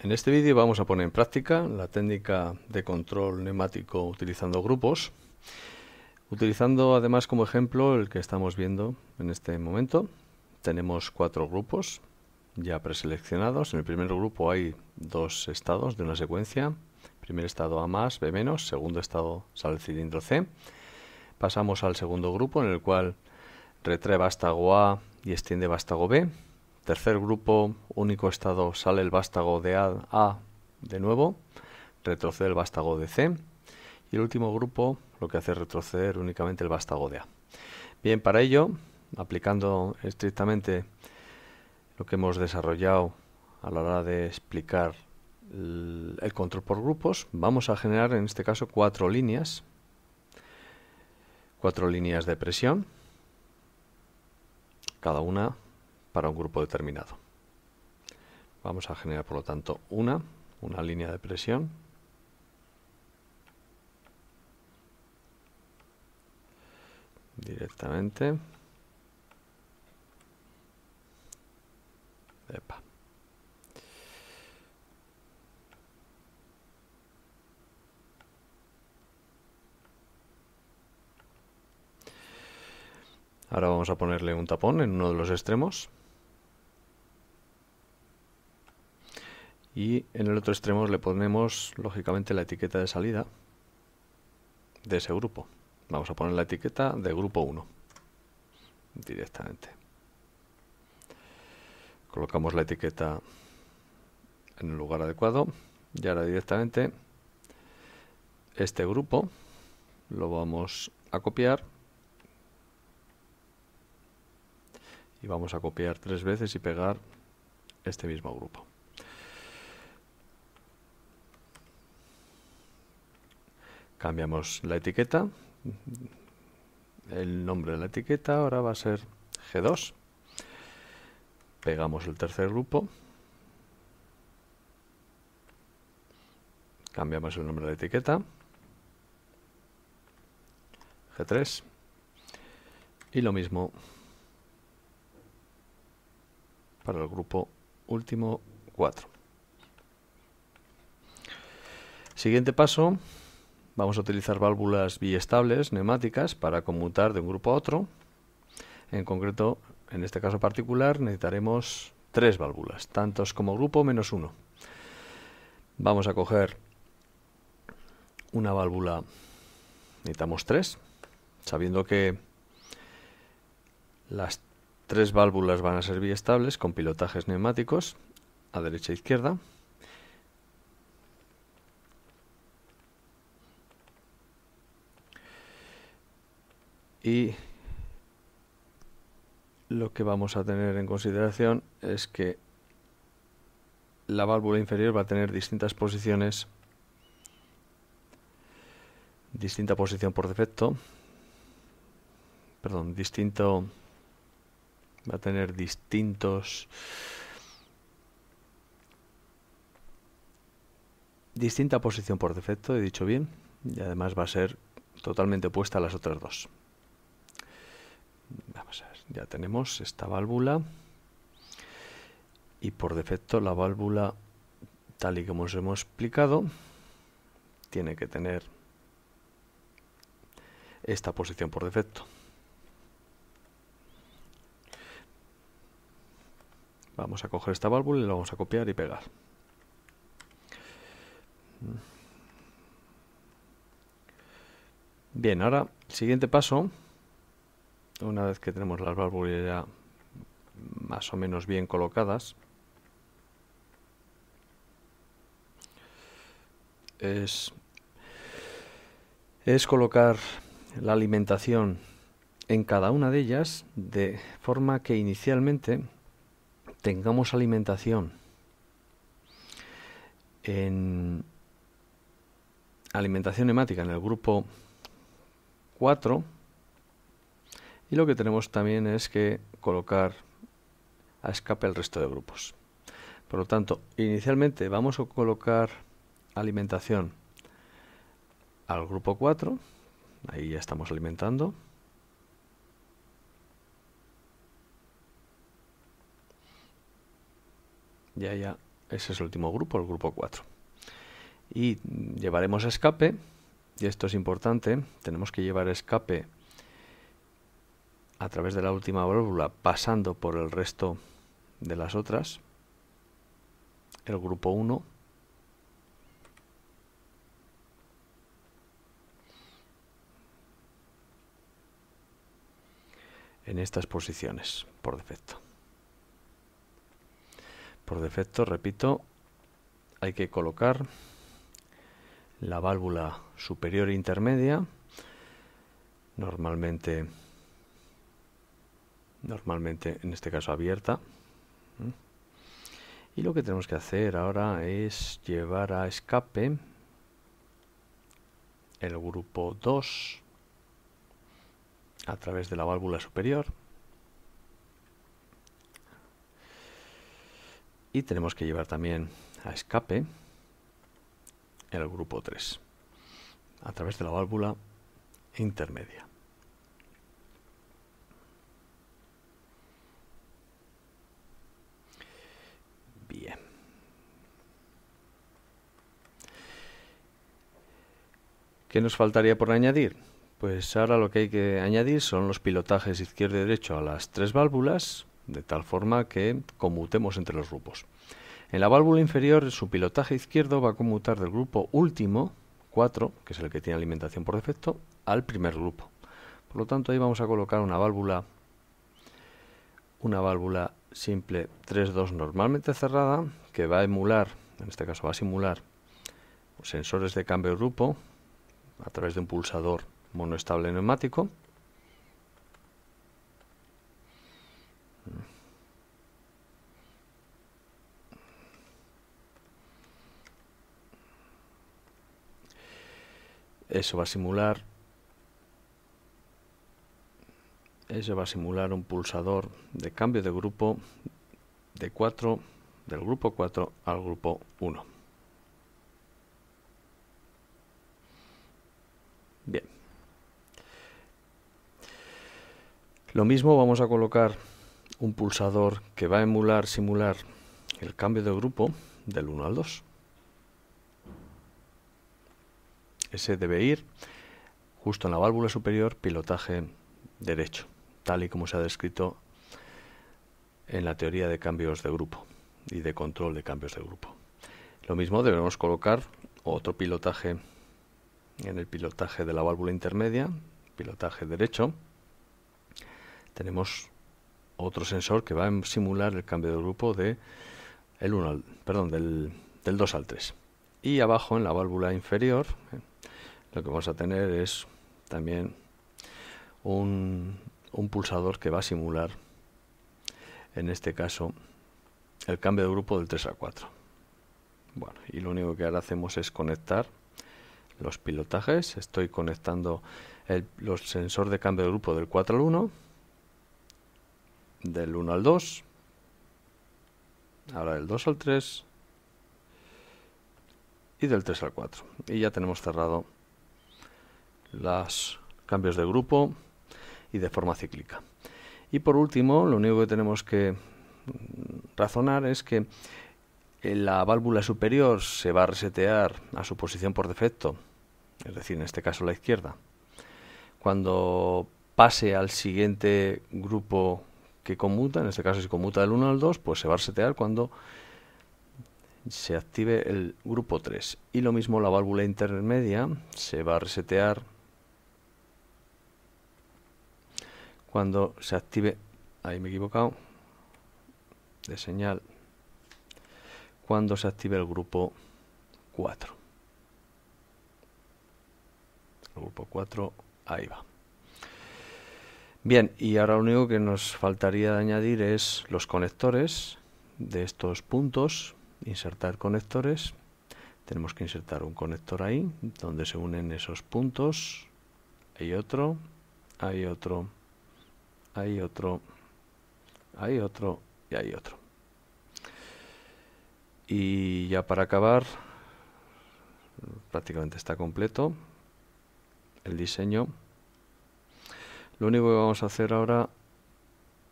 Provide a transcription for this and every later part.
En este vídeo vamos a poner en práctica la técnica de control neumático utilizando grupos, utilizando además como ejemplo el que estamos viendo en este momento. Tenemos 4 grupos ya preseleccionados. En el primer grupo hay 2 estados de una secuencia. Primer estado A más, B menos, segundo estado sale el cilindro C. Pasamos al segundo grupo en el cual retrae vástago A y extiende vástago B. Tercer grupo, único estado, sale el vástago de A de nuevo, retrocede el vástago de C. Y el último grupo lo que hace es retroceder únicamente el vástago de A. Bien, para ello, aplicando estrictamente lo que hemos desarrollado a la hora de explicar el control por grupos, vamos a generar en este caso 4 líneas. 4 líneas de presión, cada una para un grupo determinado. Vamos a generar por lo tanto una línea de presión. Directamente. Epa. Ahora vamos a ponerle un tapón en uno de los extremos. Y en el otro extremo le ponemos, lógicamente, la etiqueta de salida de ese grupo. Vamos a poner la etiqueta de grupo 1 directamente. Colocamos la etiqueta en el lugar adecuado. Y ahora directamente este grupo lo vamos a copiar. Y vamos a copiar 3 veces y pegar este mismo grupo. Cambiamos la etiqueta, el nombre de la etiqueta ahora va a ser G2, pegamos el tercer grupo, cambiamos el nombre de la etiqueta, G3, y lo mismo para el grupo último 4. Siguiente paso. Vamos a utilizar válvulas biestables neumáticas para conmutar de un grupo a otro. En concreto, en este caso particular, necesitaremos 3 válvulas, tantos como grupo menos 1. Vamos a coger una válvula, necesitamos 3, sabiendo que las 3 válvulas van a ser biestables con pilotajes neumáticos a derecha e izquierda. Y lo que vamos a tener en consideración es que la válvula inferior va a tener distintas posiciones, distinta posición por defecto, perdón, distinto, va a tener distinta posición por defecto, he dicho bien, y además va a ser totalmente opuesta a las otras 2. Vamos a ver, ya tenemos esta válvula y por defecto la válvula, tal y como os hemos explicado, tiene que tener esta posición por defecto. Vamos a coger esta válvula y la vamos a copiar y pegar. Bien, ahora, siguiente paso. Una vez que tenemos las válvulas ya más o menos bien colocadas, es colocar la alimentación en cada una de ellas de forma que inicialmente tengamos alimentación neumática en el grupo 4. Y lo que tenemos también es que colocar a escape el resto de grupos. Por lo tanto, inicialmente vamos a colocar alimentación al grupo 4. Ahí ya estamos alimentando. Ya Ese es el último grupo, el grupo 4. Y llevaremos escape, y esto es importante, tenemos que llevar escape a través de la última válvula, pasando por el resto de las otras. El grupo 1. En estas posiciones, por defecto. Por defecto, repito, hay que colocar la válvula superior intermedia, normalmente en este caso abierta, y lo que tenemos que hacer ahora es llevar a escape el grupo 2 a través de la válvula superior, y tenemos que llevar también a escape el grupo 3 a través de la válvula intermedia. Bien. ¿Qué nos faltaría por añadir? Pues ahora lo que hay que añadir son los pilotajes izquierdo y derecho a las tres válvulas, de tal forma que conmutemos entre los grupos. En la válvula inferior, su pilotaje izquierdo va a conmutar del grupo último, 4, que es el que tiene alimentación por defecto, al primer grupo. Por lo tanto, ahí vamos a colocar una válvula simple 3-2 normalmente cerrada, que va a emular, en este caso va a simular sensores de cambio de grupo a través de un pulsador monoestable neumático. Eso va a simular un pulsador de cambio de grupo de 4, del grupo 4 al grupo 1. Bien. Lo mismo vamos a colocar un pulsador que va a simular el cambio de grupo del 1 al 2. Ese debe ir justo en la válvula superior, pilotaje derecho, tal y como se ha descrito en la teoría de cambios de grupo y de control de cambios de grupo. Lo mismo debemos colocar otro pilotaje en el pilotaje de la válvula intermedia, pilotaje derecho. Tenemos otro sensor que va a simular el cambio de grupo del 2 al 3. Y abajo en la válvula inferior lo que vamos a tener es también un pulsador que va a simular, en este caso, el cambio de grupo del 3 al 4. Bueno, y lo único que ahora hacemos es conectar los pilotajes. Estoy conectando los sensores de cambio de grupo del 4 al 1, del 1 al 2, ahora del 2 al 3 y del 3 al 4. Y ya tenemos cerrado los cambios de grupo y de forma cíclica. Y por último, lo único que tenemos que razonar es que la válvula superior se va a resetear a su posición por defecto, es decir, en este caso la izquierda, cuando pase al siguiente grupo que conmuta. En este caso, si conmuta del 1 al 2, pues se va a resetear cuando se active el grupo 3. Y lo mismo la válvula intermedia se va a resetear cuando se active, ahí me he equivocado de señal, cuando se active el grupo 4. El grupo 4, ahí va. Bien, y ahora lo único que nos faltaría añadir es los conectores de estos puntos. Insertar conectores. Tenemos que insertar un conector ahí, donde se unen esos puntos. Hay otro, hay otro, hay otro, hay otro y hay otro. Y ya para acabar, prácticamente está completo el diseño. Lo único que vamos a hacer ahora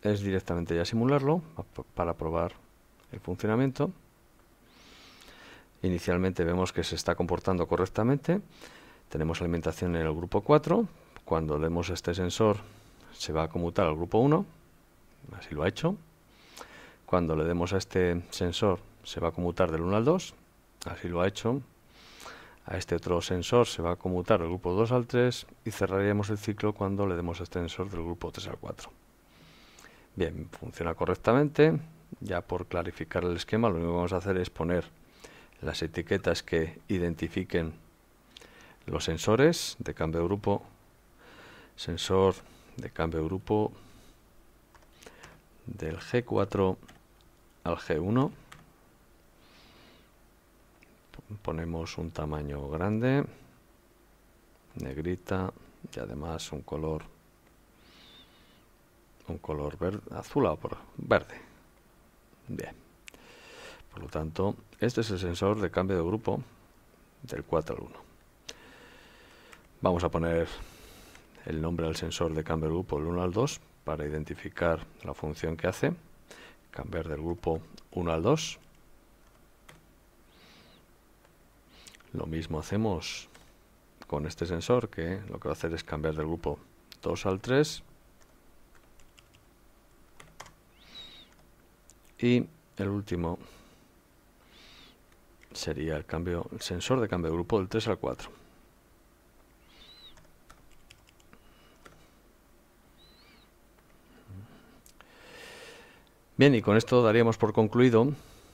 es directamente ya simularlo para probar el funcionamiento. Inicialmente vemos que se está comportando correctamente. Tenemos alimentación en el grupo 4. Cuando leemos este sensor se va a conmutar al grupo 1. Así lo ha hecho. Cuando le demos a este sensor se va a conmutar del 1 al 2. Así lo ha hecho. A este otro sensor se va a conmutar del grupo 2 al 3. Y cerraríamos el ciclo cuando le demos a este sensor del grupo 3 al 4. Bien, funciona correctamente. Ya por clarificar el esquema, lo único que vamos a hacer es poner las etiquetas que identifiquen los sensores de cambio de grupo, sensor de cambio de grupo del G4 al G1. Ponemos un tamaño grande, negrita, y además un color verde, azul o verde. Bien, por lo tanto, este es el sensor de cambio de grupo del 4 al 1. Vamos a poner el nombre del sensor de cambio de grupo del 1 al 2 para identificar la función que hace, cambiar del grupo 1 al 2. Lo mismo hacemos con este sensor, que lo que va a hacer es cambiar del grupo 2 al 3. Y el último sería el sensor de cambio de grupo del 3 al 4. Bien, y con esto daríamos por concluido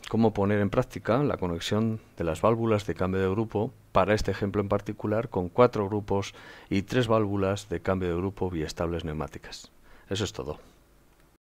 cómo poner en práctica la conexión de las válvulas de cambio de grupo, para este ejemplo en particular, con 4 grupos y 3 válvulas de cambio de grupo biestables neumáticas. Eso es todo.